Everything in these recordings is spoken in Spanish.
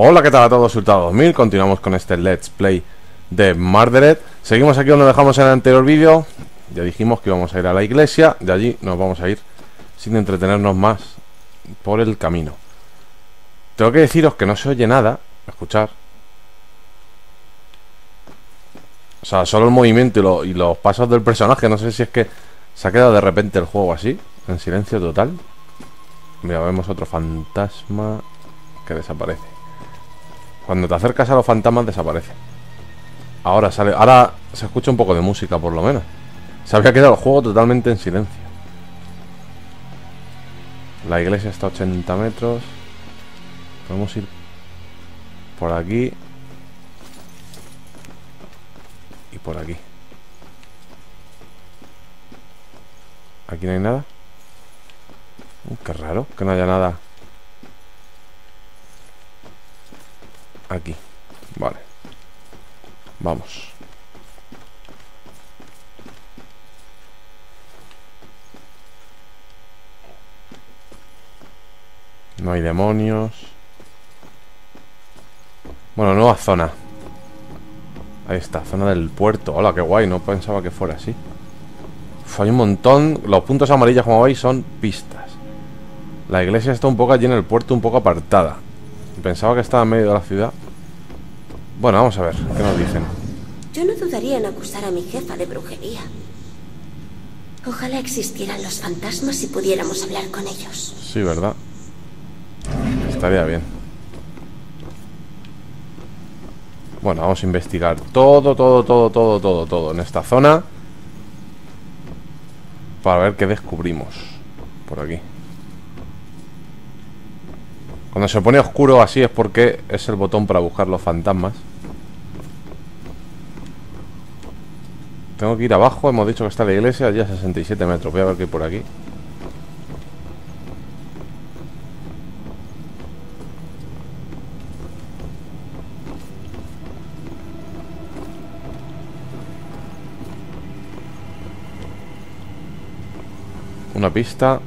Hola, ¿qué tal a todos? iHurtado2000. Continuamos con este Let's Play de Murdered. Seguimos aquí donde dejamos en el anterior vídeo. Ya dijimos que íbamos a ir a la iglesia. De allí nos vamos a ir sin entretenernos más por el camino. Tengo que deciros que no se oye nada. Escuchar. O sea, solo el movimiento y los pasos del personaje. No sé si es que se ha quedado de repente el juego así, en silencio total. Mira, vemos otro fantasma que desaparece. Cuando te acercas a los fantasmas desaparece. Ahora sale, ahora se escucha un poco de música por lo menos. Se había quedado el juego totalmente en silencio. La iglesia está a 80 metros. Podemos ir por aquí y por aquí. Aquí no hay nada. Qué raro que no haya nada. Aquí. Vale. Vamos. No hay demonios. Bueno, nueva zona. Ahí está, zona del puerto. Hola, qué guay, no pensaba que fuera así. Uf, hay un montón. Los puntos amarillos, como veis, son pistas. La iglesia está un poco allí en el puerto, un poco apartada. Pensaba que estaba en medio de la ciudad. Bueno, vamos a ver, ¿qué nos dicen? Yo no dudaría en acusar a mi jefa de brujería. Ojalá existieran los fantasmas y pudiéramos hablar con ellos. Sí, ¿verdad? Estaría bien. Bueno, vamos a investigar todo en esta zona para ver qué descubrimos por aquí. Cuando se pone oscuro así es porque es el botón para buscar los fantasmas. Tengo que ir abajo, hemos dicho que está la iglesia, allí a 67 metros. Voy a ver qué hay por aquí. Una pista.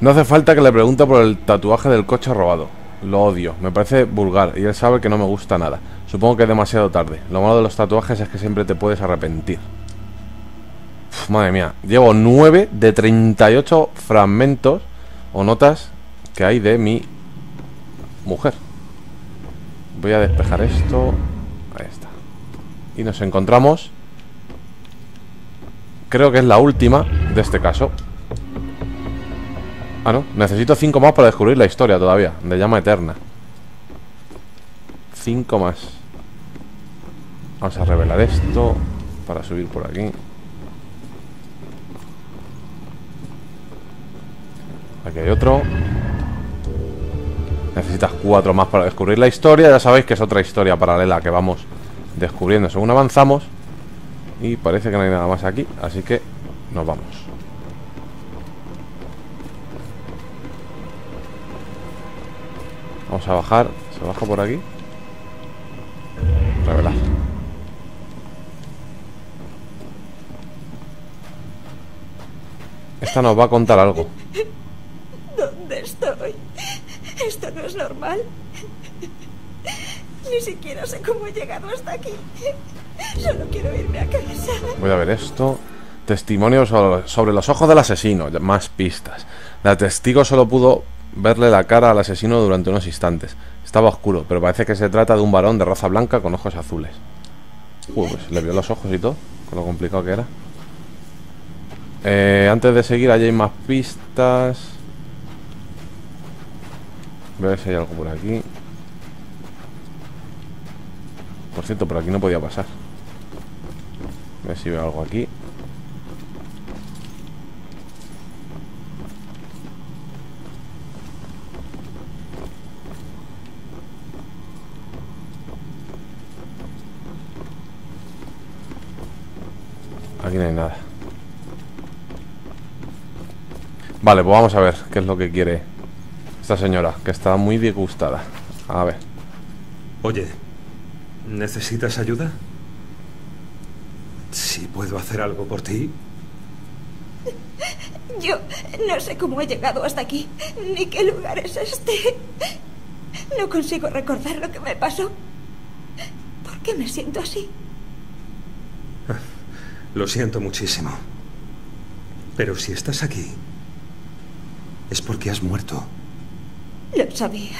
No hace falta que le pregunte por el tatuaje del coche robado. Lo odio, me parece vulgar y él sabe que no me gusta nada. Supongo que es demasiado tarde. Lo malo de los tatuajes es que siempre te puedes arrepentir. Uf, madre mía, llevo 9 de 38 fragmentos o notas que hay de mi mujer. Voy a despejar esto. Ahí está. Y nos encontramos, creo que es la última de este caso. Ah, no, necesito 5 más para descubrir la historia todavía, de llama eterna. 5 más. Vamos a revelar esto para subir por aquí. Aquí hay otro. Necesitas 4 más para descubrir la historia. Ya sabéis que es otra historia paralela que vamos descubriendo según avanzamos. Y parece que no hay nada más aquí, así que nos vamos. Vamos a bajar, se baja por aquí. Revelar. Esta nos va a contar algo. ¿Dónde estoy? Esto no es normal. Ni siquiera sé cómo he llegado hasta aquí. Solo quiero irme a casa. Voy a ver esto. Testimonio sobre los ojos del asesino. Más pistas. La testigo solo pudo verle la cara al asesino durante unos instantes. Estaba oscuro, pero parece que se trata de un varón de raza blanca con ojos azules. Uy, pues le vio los ojos y todo, con lo complicado que era. Antes de seguir, allí hay más pistas. Voy a ver si hay algo por aquí. Por cierto, por aquí no podía pasar. A ver si veo algo aquí. Aquí no hay nada. Vale, pues vamos a ver qué es lo que quiere esta señora, que está muy disgustada. A ver. Oye, ¿necesitas ayuda? Si puedo hacer algo por ti. Yo no sé cómo he llegado hasta aquí, ni qué lugar es este. No consigo recordar lo que me pasó. ¿Por qué me siento así? Lo siento muchísimo. Pero si estás aquí, es porque has muerto. Lo sabía.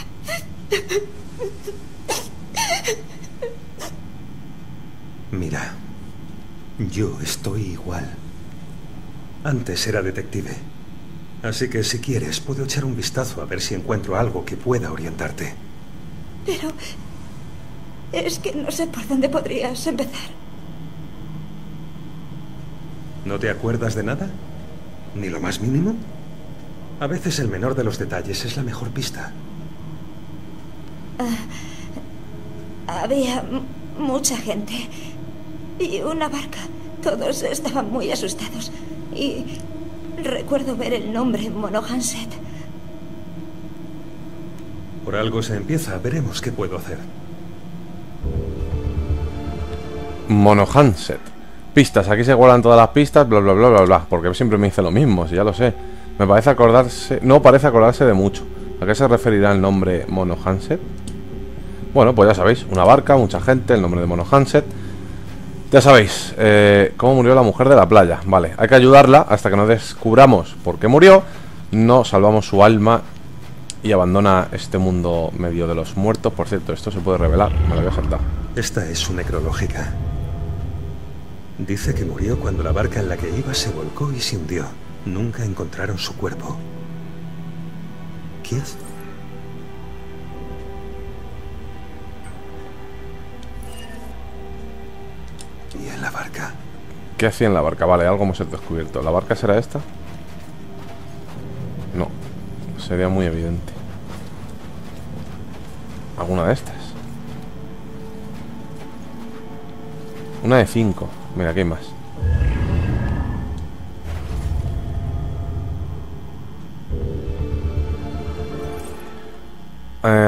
Mira, yo estoy igual. Antes era detective, así que si quieres puedo echar un vistazo a ver si encuentro algo que pueda orientarte. Pero es que no sé por dónde podrías empezar. ¿No te acuerdas de nada? ¿Ni lo más mínimo? A veces el menor de los detalles es la mejor pista. Había mucha gente y una barca. Todos estaban muy asustados. Y recuerdo ver el nombre Monohansett. Por algo se empieza, veremos qué puedo hacer. Monohansett. Pistas, aquí se guardan todas las pistas, bla bla bla bla bla. Porque siempre me dice lo mismo, si ya lo sé. Me parece acordarse, no parece acordarse de mucho. ¿A qué se referirá el nombre Monohansett? Bueno, pues ya sabéis, una barca, mucha gente, el nombre de Monohansett. Ya sabéis, cómo murió la mujer de la playa. Vale, hay que ayudarla hasta que no descubramos por qué murió. No salvamos su alma y abandona este mundo medio de los muertos. Por cierto, esto se puede revelar, me lo voy a saltar. Esta es su necrológica. Dice que murió cuando la barca en la que iba se volcó y se hundió. Nunca encontraron su cuerpo. ¿Qué hace? ¿Y en la barca? ¿Qué hacía en la barca? Vale, algo hemos descubierto. ¿La barca será esta? No, sería muy evidente. ¿Alguna de estas? Una de 5. Mira, aquí hay más.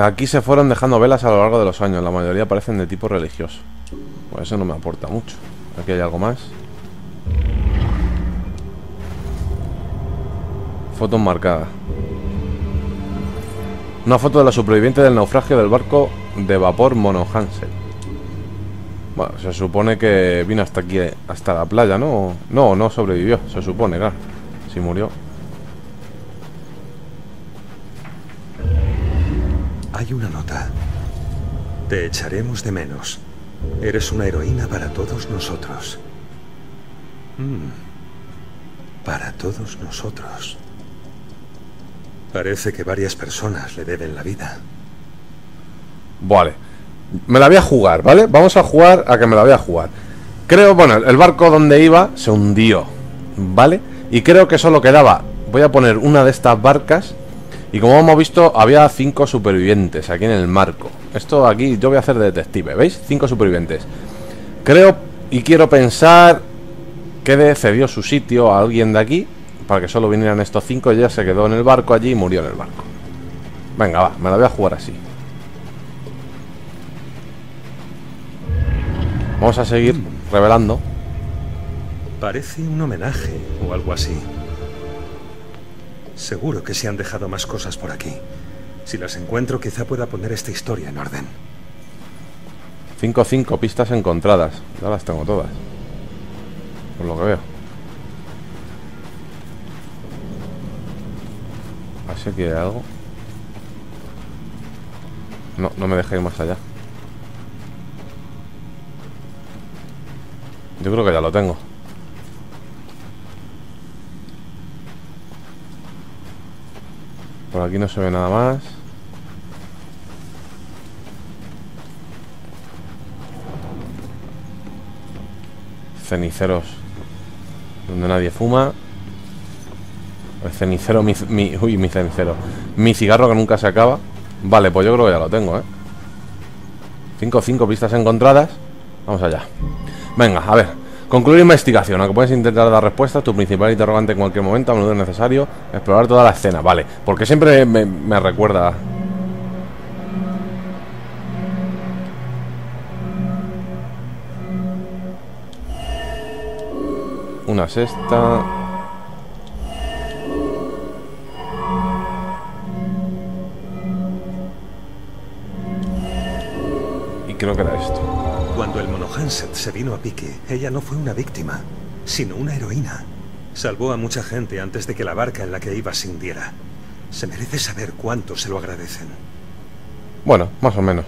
Aquí se fueron dejando velas a lo largo de los años. La mayoría parecen de tipo religioso. Pues eso no me aporta mucho. Aquí hay algo más. Fotos marcadas. Una foto de la superviviente del naufragio del barco de vapor Monohansett. Bueno, se supone que vino hasta aquí, hasta la playa, ¿no? No, no sobrevivió, se supone, claro. Sí murió. Hay una nota. Te echaremos de menos. Eres una heroína para todos nosotros. Para todos nosotros. Parece que varias personas le deben la vida. Vale. Me la voy a jugar, ¿vale? Vamos a jugar a que me la voy a jugar. Creo, bueno, el barco donde iba se hundió, ¿vale? Y creo que solo quedaba. Voy a poner una de estas barcas. Y como hemos visto, había 5 supervivientes aquí en el marco. Esto aquí yo voy a hacer de detective, ¿veis? 5 supervivientes. Creo y quiero pensar que cedió su sitio a alguien de aquí para que solo vinieran estos 5 y ella se quedó en el barco allí y murió en el barco. Venga, va, me la voy a jugar así. Vamos a seguir revelando. Parece un homenaje o algo así. Seguro que se han dejado más cosas por aquí. Si las encuentro, quizá pueda poner esta historia en orden. 5 pistas encontradas. Ya las tengo todas, por lo que veo. Así que hay algo. No, no me deja ir más allá. Yo creo que ya lo tengo. Por aquí no se ve nada más. Ceniceros donde nadie fuma. El cenicero, mi cenicero. Mi cigarro que nunca se acaba. Vale, pues yo creo que ya lo tengo, ¿eh? 5 pistas encontradas. Vamos allá. Venga, a ver. Concluir investigación, aunque puedes intentar dar respuesta a tu principal interrogante en cualquier momento, a menudo es necesario explorar toda la escena, vale, porque siempre me recuerda. Una sexta. creo que era esto. Cuando el Monohansett se vino a pique, ella no fue una víctima, sino una heroína. Salvó a mucha gente antes de que la barca en la que iba se hundiera. Se merece saber cuánto se lo agradecen. Bueno, más o menos.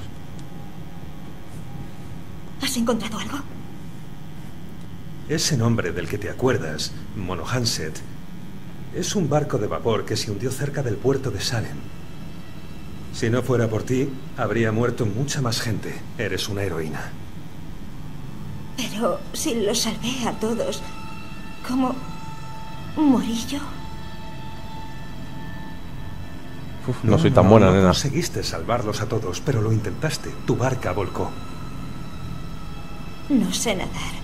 ¿Has encontrado algo? Ese nombre del que te acuerdas, Monohansett, es un barco de vapor que se hundió cerca del puerto de Salem. Si no fuera por ti, habría muerto mucha más gente. Eres una heroína. Pero si los salvé a todos, ¿cómo morí yo? Uf, no soy tan buena, nena. No conseguiste salvarlos a todos, pero lo intentaste. Tu barca volcó. No sé nadar.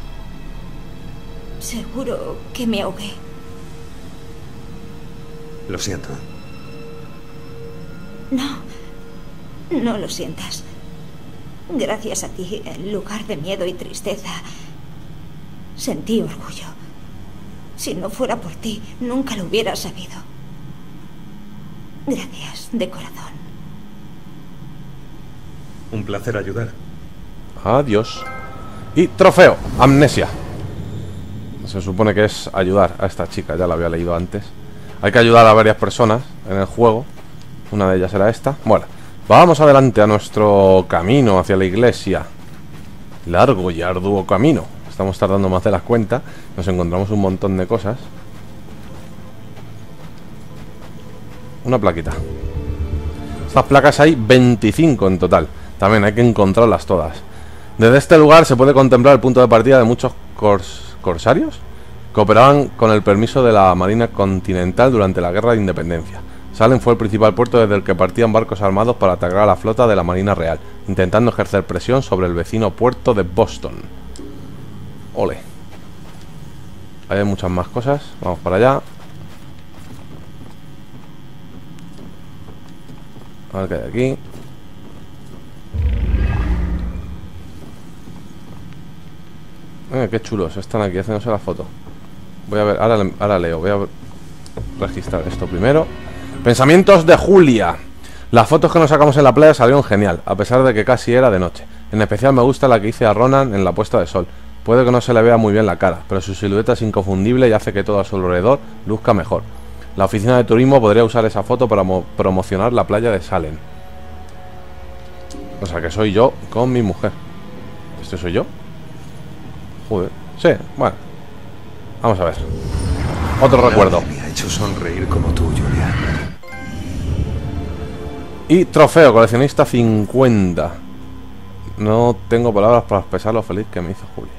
Seguro que me ahogué. Lo siento. No, no lo sientas. Gracias a ti, en lugar de miedo y tristeza, sentí orgullo. Si no fuera por ti, nunca lo hubiera sabido. Gracias, de corazón. Un placer ayudar. Adiós. Y trofeo, amnesia. Se supone que es ayudar a esta chica, ya la había leído antes. Hay que ayudar a varias personas en el juego. Una de ellas era esta. Bueno, vamos adelante a nuestro camino hacia la iglesia. Largo y arduo camino. Estamos tardando más de las cuentas. Nos encontramos un montón de cosas. Una plaquita. Estas placas hay 25 en total. También hay que encontrarlas todas. Desde este lugar se puede contemplar el punto de partida de muchos corsarios que operaban con el permiso de la Marina Continental durante la Guerra de Independencia. Salem fue el principal puerto desde el que partían barcos armados para atacar a la flota de la Marina Real, intentando ejercer presión sobre el vecino puerto de Boston. Ole. Ahí hay muchas más cosas. Vamos para allá. A ver qué hay aquí. Qué chulos, están aquí haciéndose la foto. Voy a ver, ahora leo. Voy a registrar esto primero. Pensamientos de Julia. Las fotos que nos sacamos en la playa salieron genial, a pesar de que casi era de noche. En especial me gusta la que hice a Ronan en la puesta de sol. Puede que no se le vea muy bien la cara, pero su silueta es inconfundible y hace que todo a su alrededor luzca mejor. La oficina de turismo podría usar esa foto para promocionar la playa de Salem. O sea que soy yo con mi mujer. ¿Esto soy yo? Joder, sí, bueno. Vamos a ver. Otro recuerdo. Me ha hecho sonreír como tú, Julia. Y trofeo, coleccionista 50. No tengo palabras para expresar lo feliz que me hizo Julia.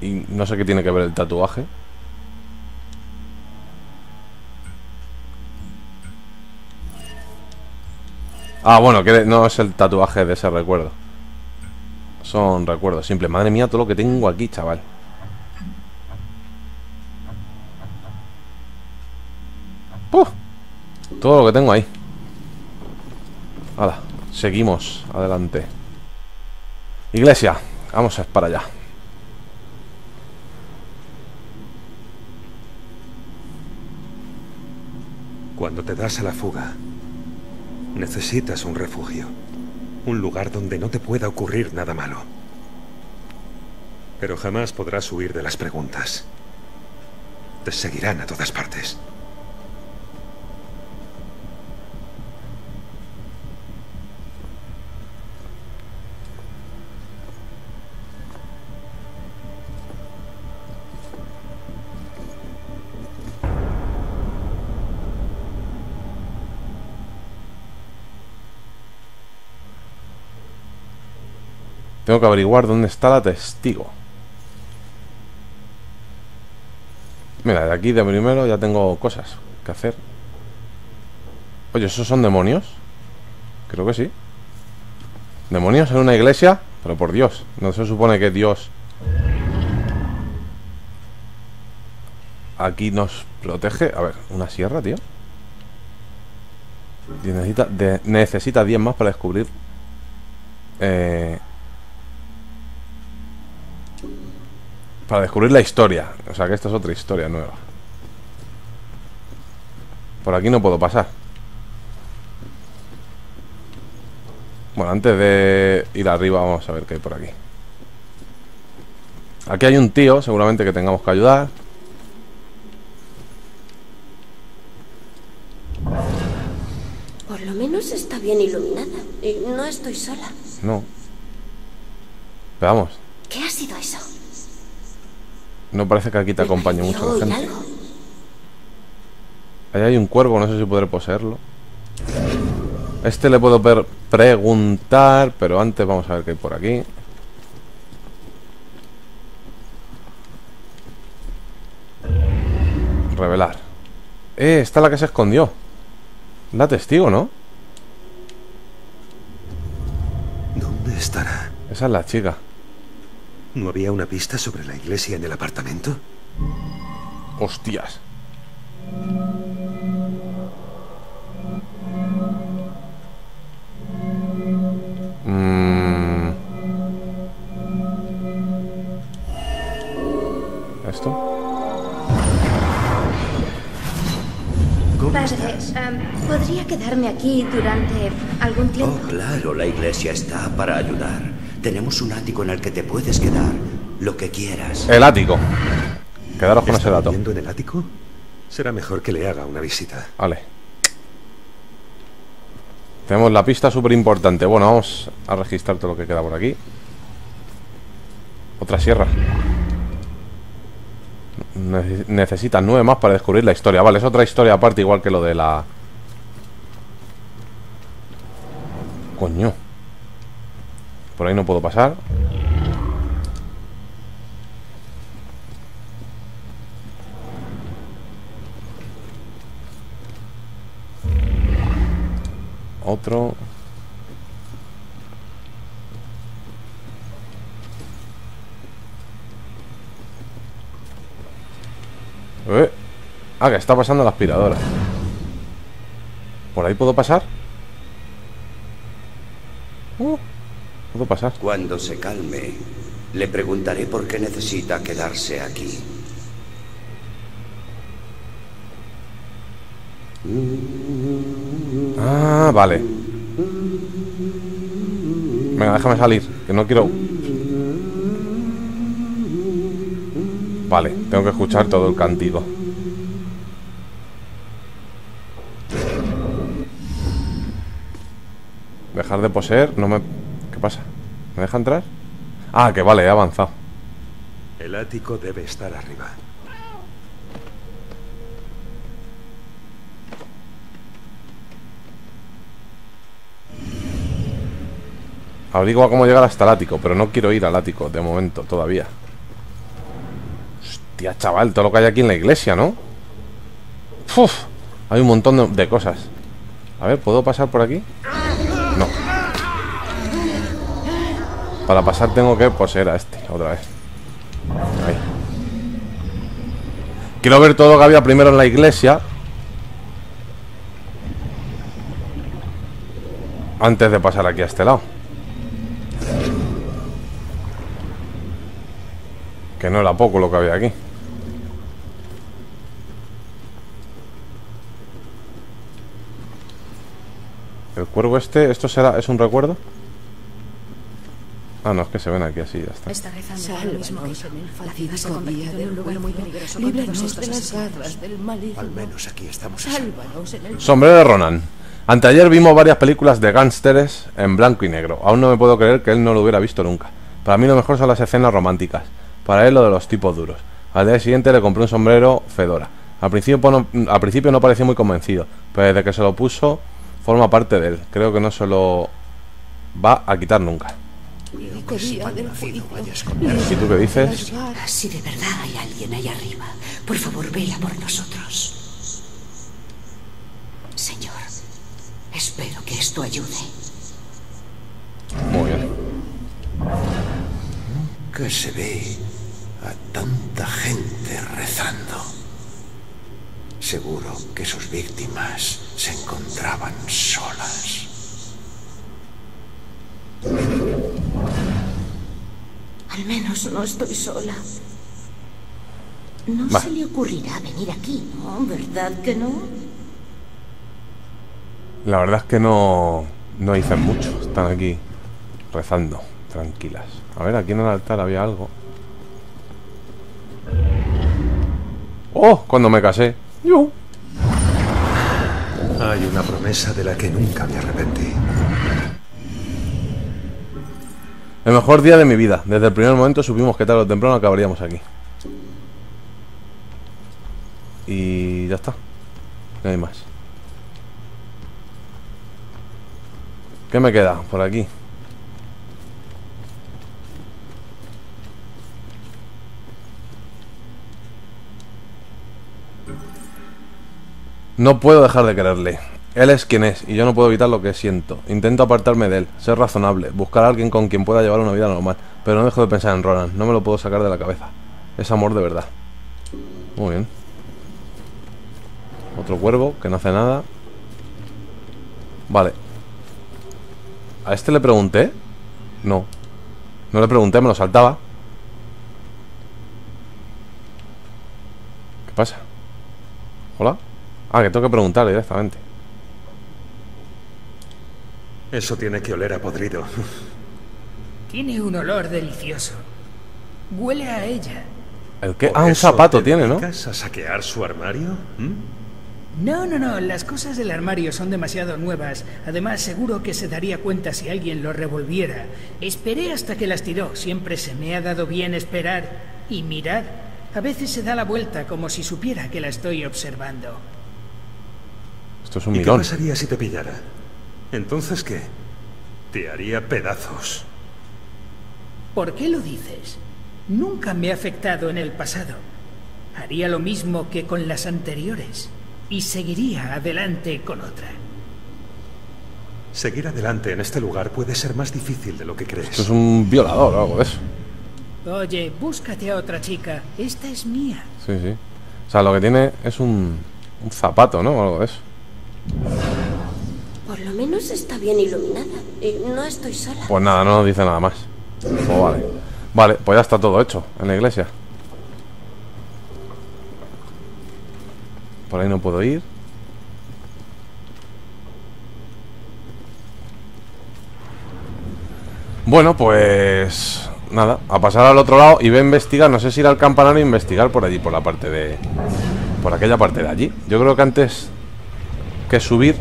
Y no sé qué tiene que ver el tatuaje. Ah, bueno, que no es el tatuaje de ese recuerdo. Son recuerdos simples. Madre mía, todo lo que tengo aquí, chaval. ¡Puf! Todo lo que tengo ahí. Hala, seguimos adelante. Iglesia, vamos para allá. Cuando te das a la fuga, necesitas un refugio. Un lugar donde no te pueda ocurrir nada malo. Pero jamás podrás huir de las preguntas. Te seguirán a todas partes. Tengo que averiguar dónde está la testigo. Mira, de aquí de primero ya tengo cosas que hacer. Oye, ¿esos son demonios? Creo que sí. ¿Demonios en una iglesia? Pero por Dios, ¿no se supone que Dios aquí nos protege? A ver, ¿una sierra, tío? Y necesita 10 más para descubrir para descubrir la historia. O sea que esta es otra historia nueva. Por aquí no puedo pasar. Bueno, antes de ir arriba vamos a ver qué hay por aquí. Aquí hay un tío, seguramente que tengamos que ayudar. Por lo menos está bien iluminada y no estoy sola. No. Pero vamos. ¿Qué ha sido eso? No parece que aquí te acompañe mucho la gente. Ahí hay un cuervo, no sé si podré poseerlo. Este le puedo preguntar, pero antes vamos a ver qué hay por aquí. Revelar. Esta es la que se escondió. La testigo, ¿no? ¿Dónde estará? Esa es la chica. ¿No había una pista sobre la iglesia en el apartamento? Hostias. ¿Esto? Padre, ¿podría quedarme aquí durante algún tiempo? Oh, claro, la iglesia está para ayudar. Tenemos un ático en el que te puedes quedar, lo que quieras. El ático. Quedaros con ese dato. ¿Está viviendo en el ático? Será mejor que le haga una visita. Vale. Tenemos la pista súper importante. Bueno, vamos a registrar todo lo que queda por aquí. Otra sierra. Necesitas 9 más para descubrir la historia. Vale, es otra historia aparte, igual que lo de la... Coño. Por ahí no puedo pasar. Otro. Ah, que está pasando la aspiradora. ¿Por ahí puedo pasar? Puedo pasar. Cuando se calme, le preguntaré por qué necesita quedarse aquí. Ah, vale. Venga, déjame salir, que no quiero... Vale, tengo que escuchar todo el cántico. Dejar de poseer, no me... ¿Qué pasa? ¿Me deja entrar? Ah, que vale, he avanzado. El ático debe estar arriba. Averigua cómo llegar hasta el ático, pero no quiero ir al ático de momento, todavía. Tía, chaval, todo lo que hay aquí en la iglesia, ¿no? Uf, hay un montón de cosas. A ver, ¿puedo pasar por aquí? No. Para pasar tengo que poseer a este, otra vez. Ahí. Quiero ver todo lo que había primero en la iglesia antes de pasar aquí a este lado. Que no era poco lo que había aquí. El cuervo este, ¿esto será? ¿Es un recuerdo? Ah, no, es que se ven aquí así, ya está. Está rezando lo mismo. Escondida de un lugar muy peligroso. Líbranos de las garras del maligno. Al menos aquí estamos. Sálvanos en el... Sombrero de Ronan. Anteayer vimos varias películas de gánsteres en blanco y negro. Aún no me puedo creer que él no lo hubiera visto nunca. Para mí lo mejor son las escenas románticas. Para él lo de los tipos duros. Al día siguiente le compré un sombrero fedora. Al principio no parecía muy convencido, pero desde que se lo puso forma parte de él. Creo que no se lo va a quitar nunca. ¿Y tú qué dices? Si de verdad hay alguien ahí arriba, por favor vela por nosotros. Señor, espero que esto ayude. Muy bien. Que se ve a tanta gente rezando. Seguro que sus víctimas se encontraban solas. Al menos no estoy sola. No se le ocurrirá venir aquí, ¿no? ¿Verdad que no? La verdad es que no... No dicen mucho, están aquí rezando, tranquilas. A ver, aquí en el altar había algo. ¡Oh! Cuando me casé. ¡Yo! Hay una promesa de la que nunca me arrepentí. El mejor día de mi vida. Desde el primer momento supimos que tarde o temprano acabaríamos aquí. Y ya está. No hay más. ¿Qué me queda por aquí? No puedo dejar de quererle. Él es quien es, y yo no puedo evitar lo que siento. Intento apartarme de él, ser razonable, buscar a alguien con quien pueda llevar una vida normal. Pero no dejo de pensar en Ronan, no me lo puedo sacar de la cabeza. Es amor de verdad. Muy bien. Otro cuervo que no hace nada. Vale. ¿A este le pregunté? No. No le pregunté, me lo saltaba. ¿Qué pasa? ¿Hola? Ah, que tengo que preguntarle directamente. Eso tiene que oler a podrido. Tiene un olor delicioso. Huele a ella. ¿El qué? Ah, un zapato tiene, ¿no? ¿Vas a saquear su armario? ¿Mm? No, no, no. Las cosas del armario son demasiado nuevas. Además, seguro que se daría cuenta si alguien lo revolviera. Esperé hasta que las tiró. Siempre se me ha dado bien esperar. Y mirad, a veces se da la vuelta como si supiera que la estoy observando. Esto es un mirón. ¿Qué pasaría si te pillara? ¿Entonces qué? Te haría pedazos. ¿Por qué lo dices? Nunca me ha afectado en el pasado. Haría lo mismo que con las anteriores. Y seguiría adelante con otra. Seguir adelante en este lugar puede ser más difícil de lo que crees. Esto es un violador o algo de eso. Oye, búscate a otra chica. Esta es mía. Sí, sí. O sea, lo que tiene es un zapato, ¿no? O algo de eso. Por lo menos está bien iluminada y no estoy sola. Pues nada, no nos dice nada más. Oh, vale. Vale, pues ya está todo hecho en la iglesia. Por ahí no puedo ir. Bueno, pues nada, a pasar al otro lado y voy a investigar. No sé si ir al campanario e investigar por allí, por la parte de... por aquella parte de allí. Yo creo que antes que subir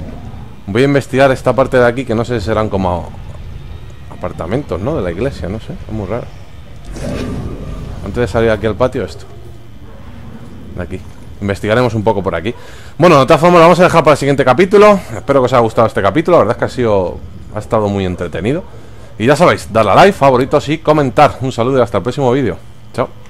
voy a investigar esta parte de aquí, que no sé si serán como apartamentos, ¿no? De la iglesia, no sé, es muy raro. Antes de salir aquí al patio, esto de aquí, investigaremos un poco por aquí. Bueno, de todas formas lo vamos a dejar para el siguiente capítulo. Espero que os haya gustado este capítulo, la verdad es que ha estado muy entretenido. Y ya sabéis, darle a like, favoritos y comentar. Un saludo y hasta el próximo vídeo, chao.